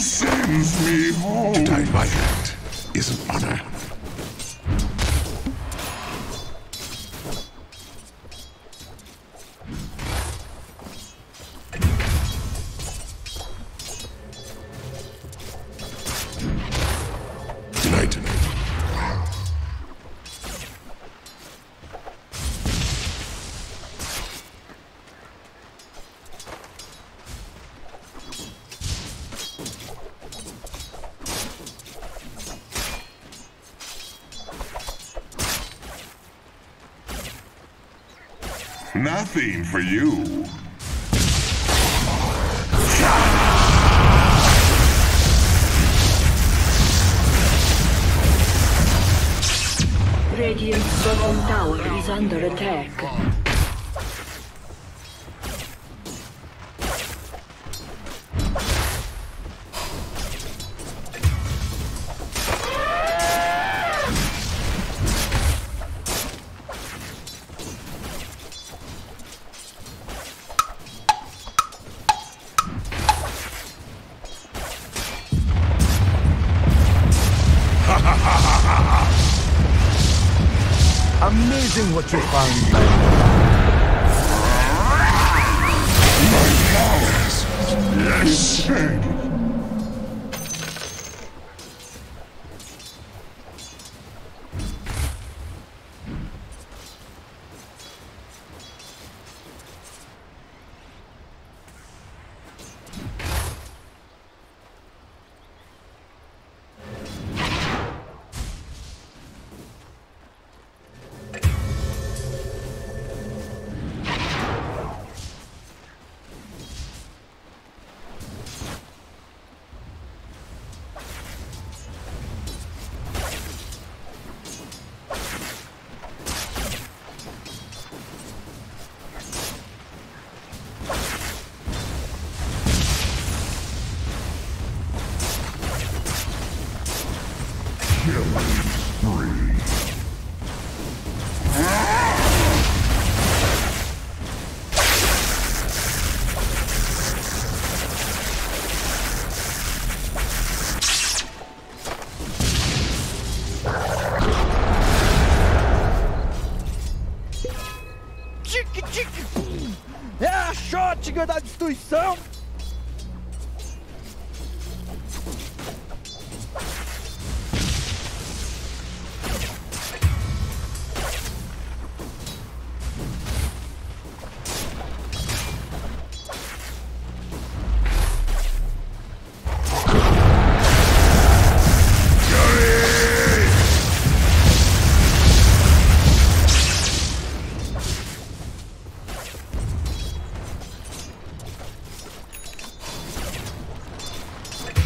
Sends me home. To die by hand is an honor. Nothing for you. Radiant's bottom tower is under attack. Amazing what you found. My powers! Yes, sir. É a shotgun da destruição!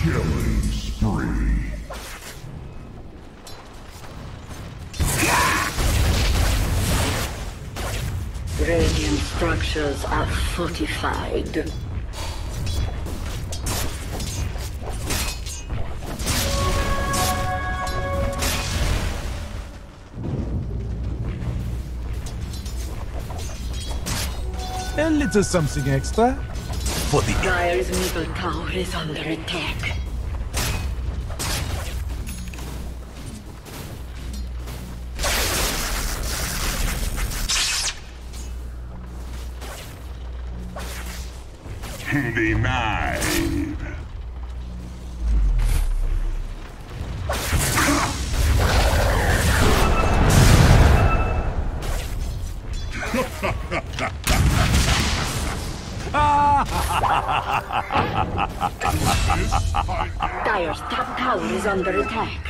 Killing spree. Radiant structures are fortified. A little something extra for the Dyer's middle tower is under attack. Denied. Dire's top tower is under attack.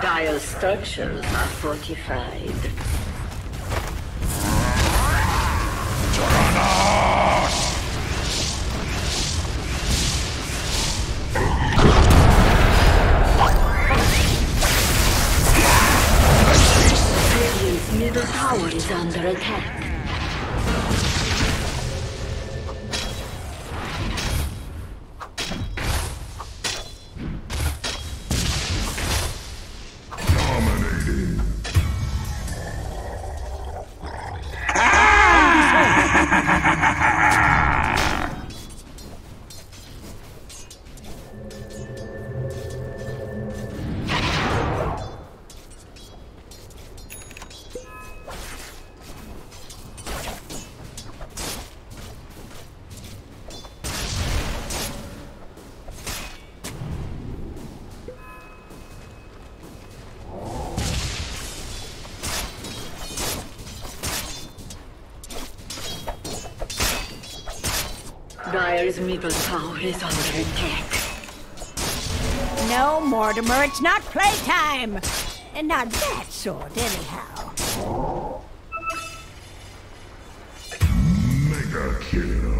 Dire structures are fortified. Radiant's middle tower is under attack. Dire's middle tower is under attack. No, Mortimer, it's not playtime! And not that sort, anyhow. Mega kill.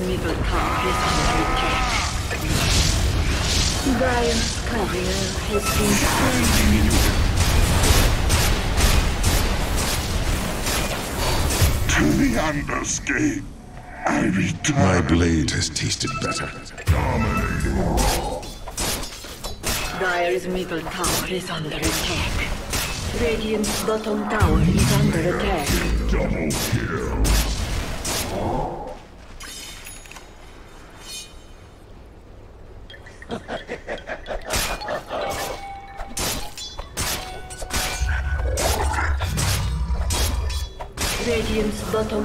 Middle tower is under attack. Brian's career has been to the Underscape, I return. My blade has tasted better. Brian's middle tower is under attack. Radiant's bottom tower is under attack. Double kill. Radiant's bottom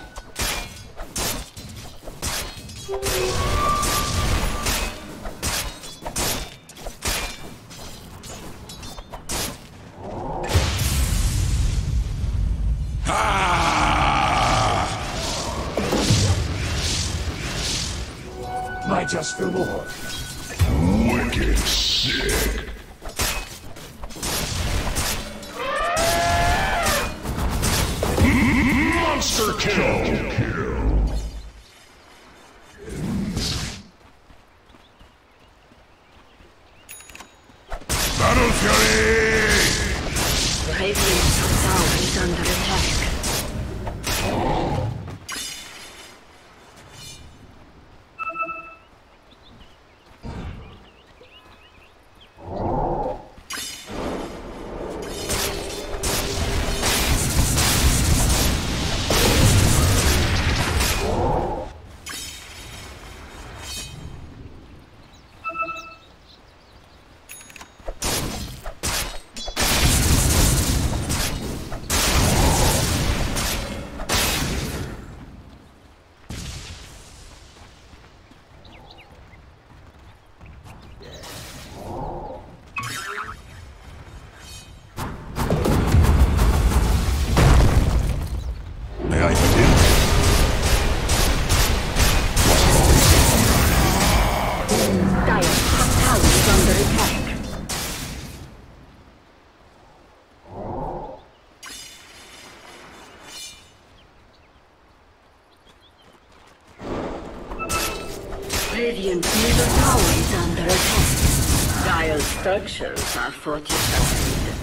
Just reward. Wicked sick. Monster kill. Battle fury. Radiant's tower is under attack. Radiant middle tower is under attack. Dire's structures are fortified.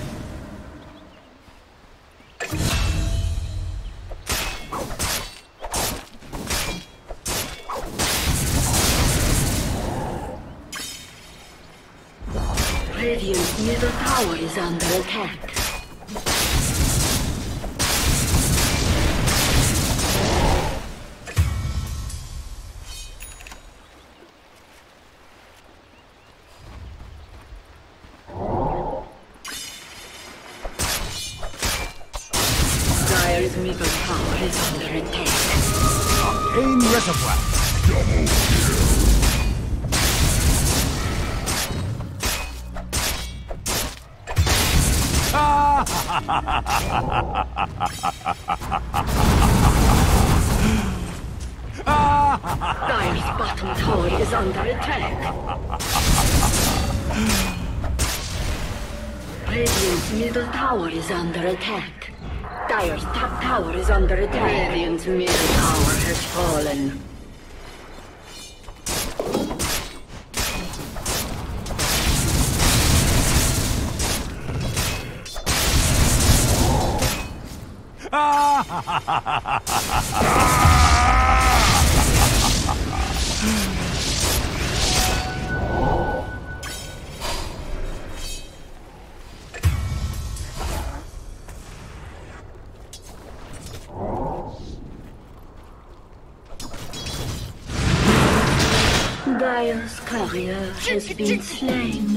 Radiant middle tower is under attack. Middle tower is under attack. Arcane reservoir. Double kill. Dire's bottom tower is under attack. Radiant's middle tower is under attack. Dire's top tower is under attack. Radiant's middle tower has fallen. Dire's courier has been slain.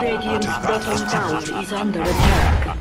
Radiant's bottom tower is under attack.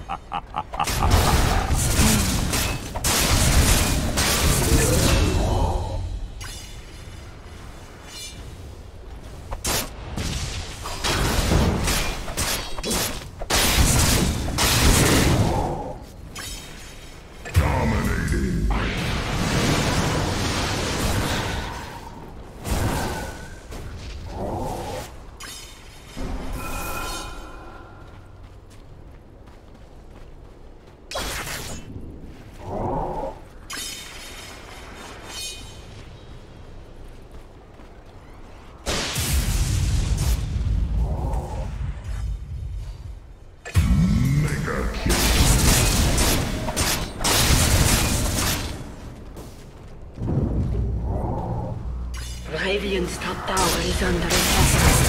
Radiant's top tower is under attack.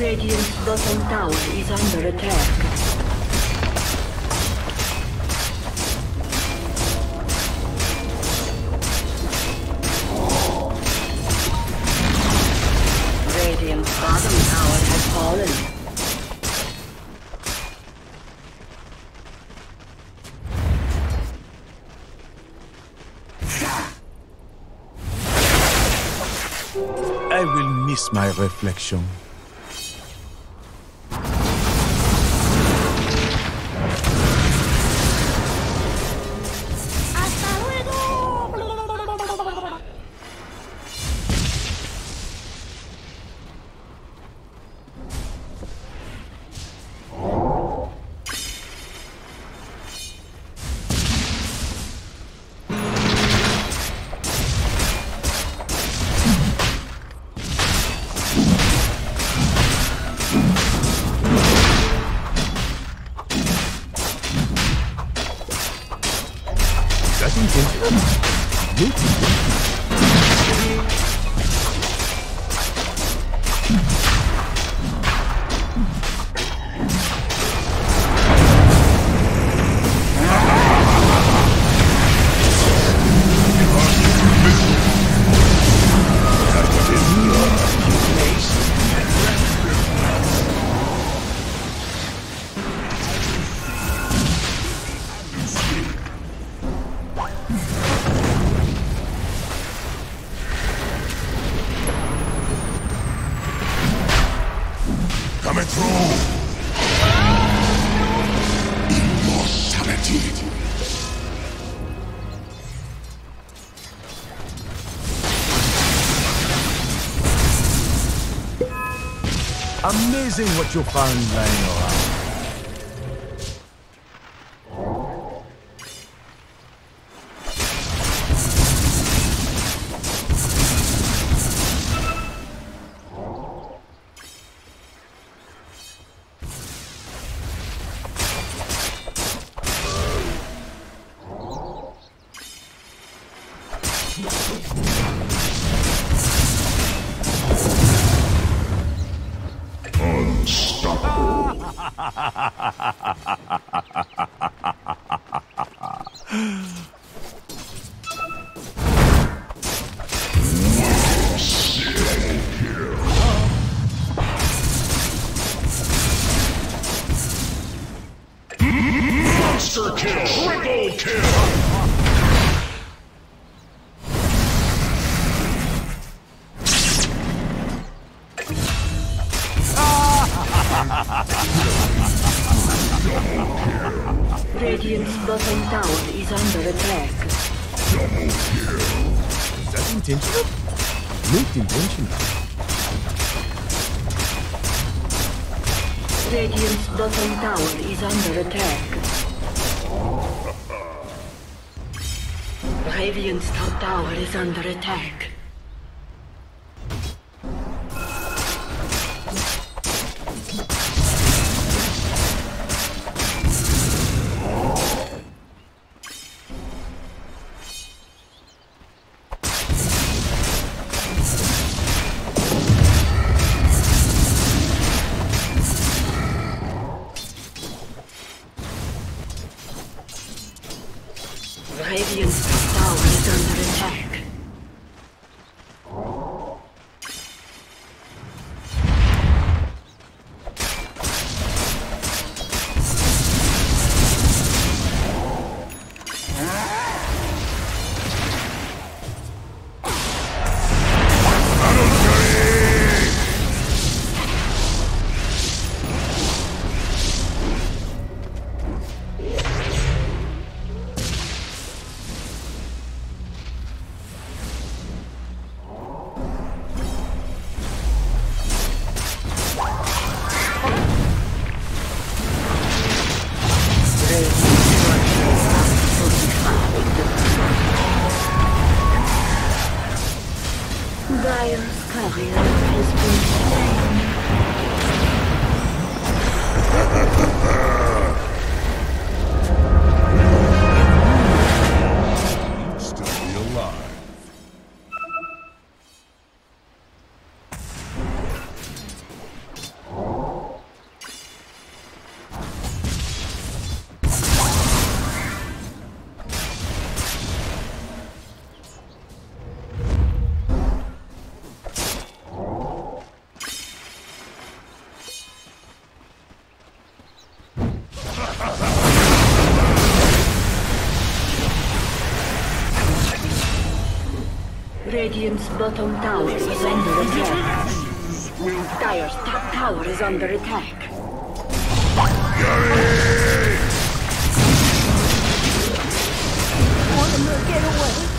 Radiant's bottom tower is under attack. Radiant's bottom tower has fallen. I will miss my reflection. Amazing what you found lying around. Monster kill, triple kill. Radiant's bottom tower is under attack. Double kill. Is that intentional? Not intentional. Radiant's bottom tower is under attack. Radiant's top tower is under attack. Radiant's bottom tower is under attack. Dire's top tower is under attack. Mortimer, get away!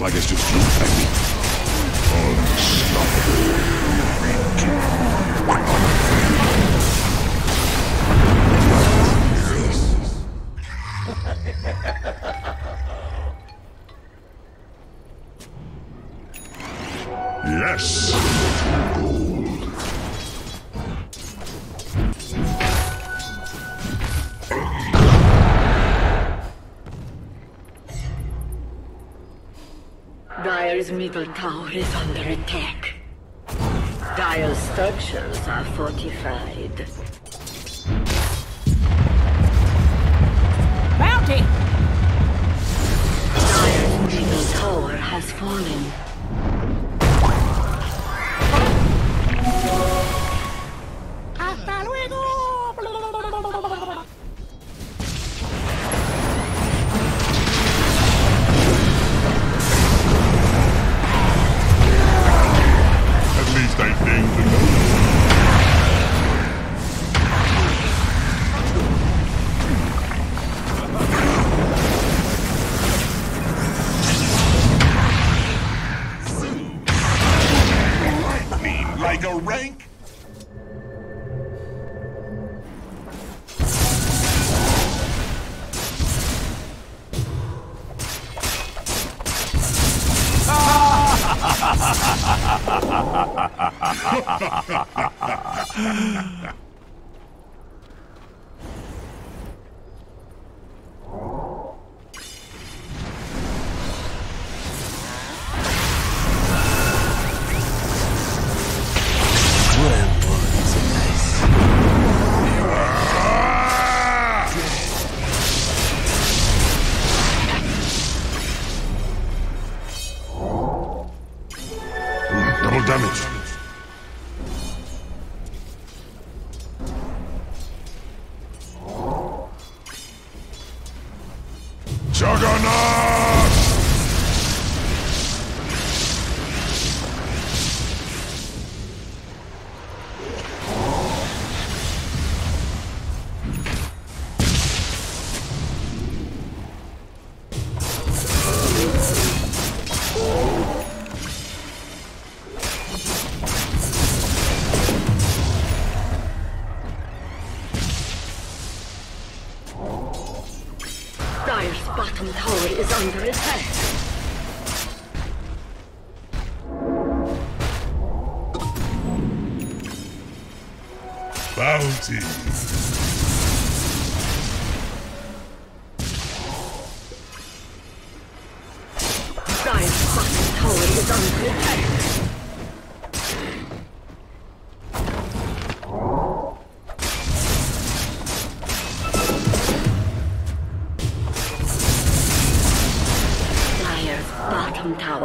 Like it's just you, I mean. Yes! Gold. middle tower is under attack. Dire structures are fortified. Bounty! Dire's middle tower has fallen. ¡Hasta luego! At least I named the note. Lightning like a rank?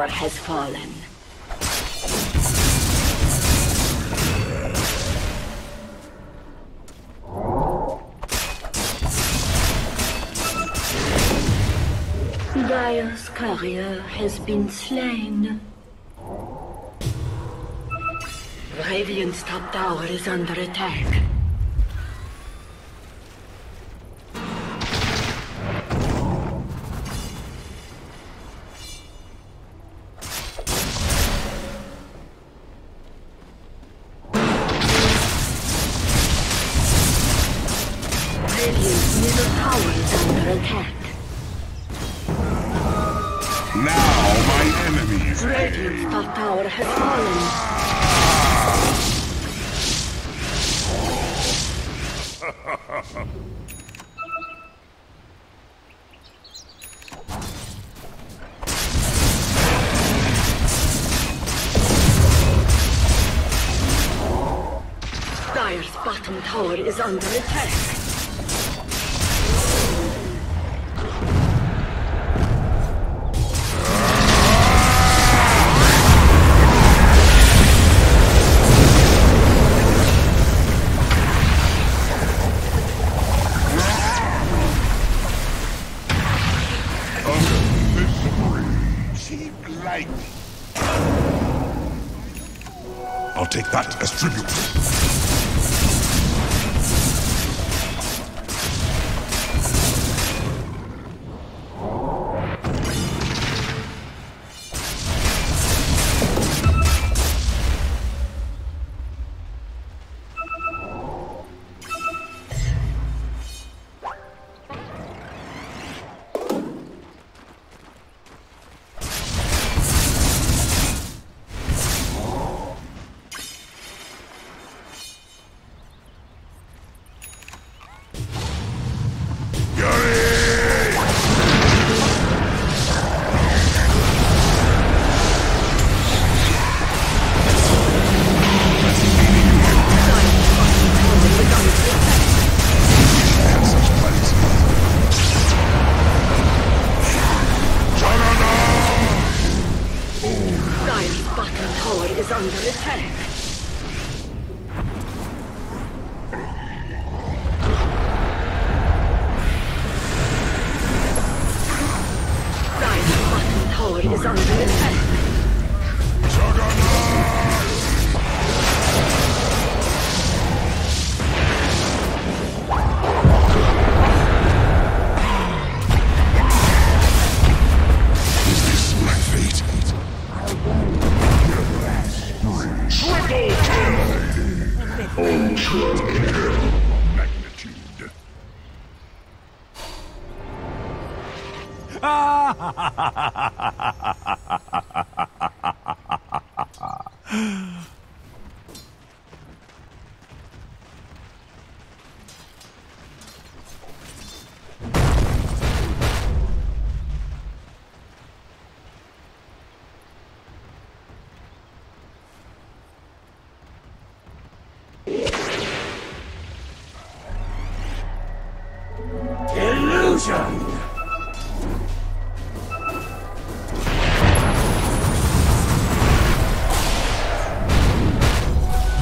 Has fallen. Dire's courier has been slain. Radiant's top tower is under attack. Under attack. I'll take that as tribute.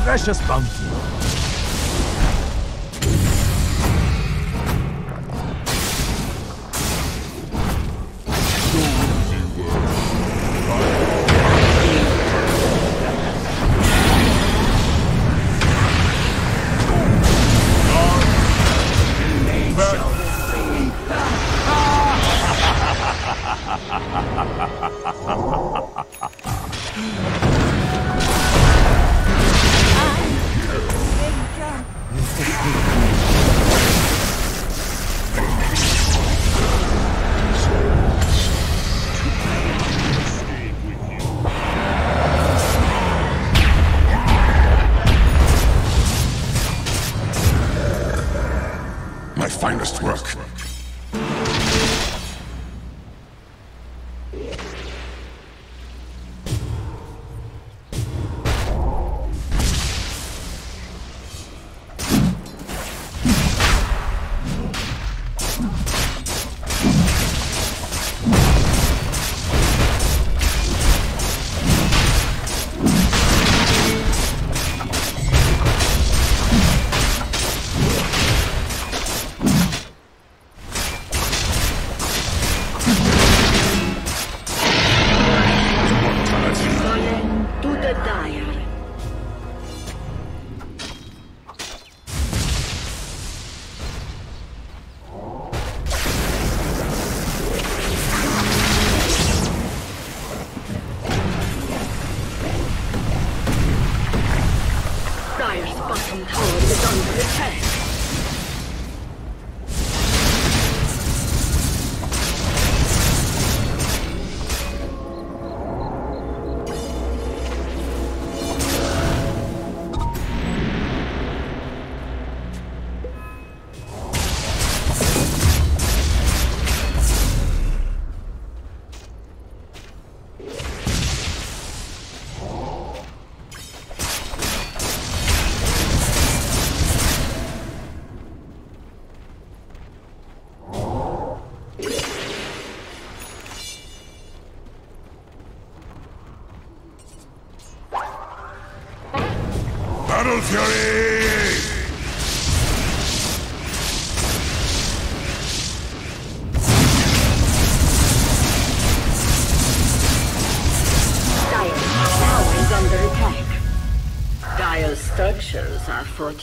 Precious bounty.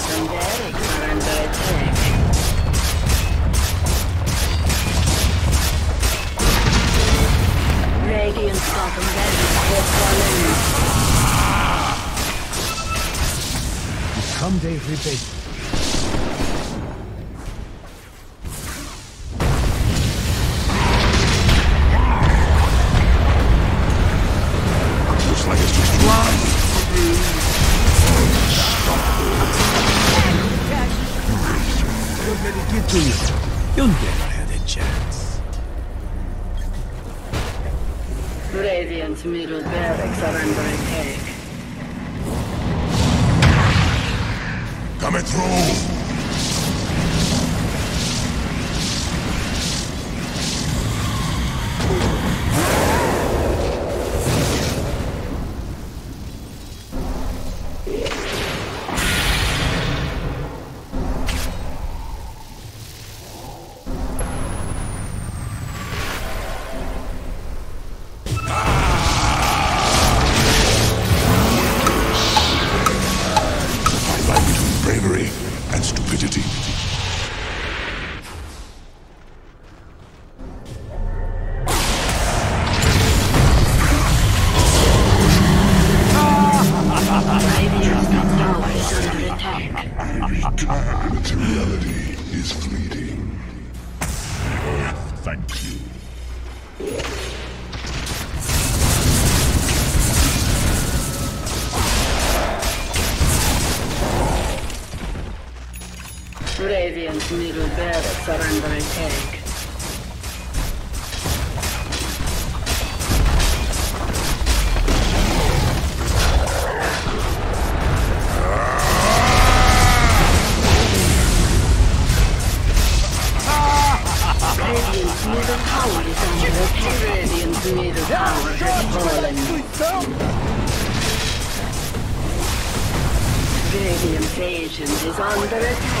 Someday rebate. Looks like it's just blind. What did it get to you? You never had a chance. Radiant's middle barracks are under attack. Coming through! Middle barracks are under attack. Radiant's middle tower is under attack. Radiant's middle tower has fallen. Radiant's agent is under attack.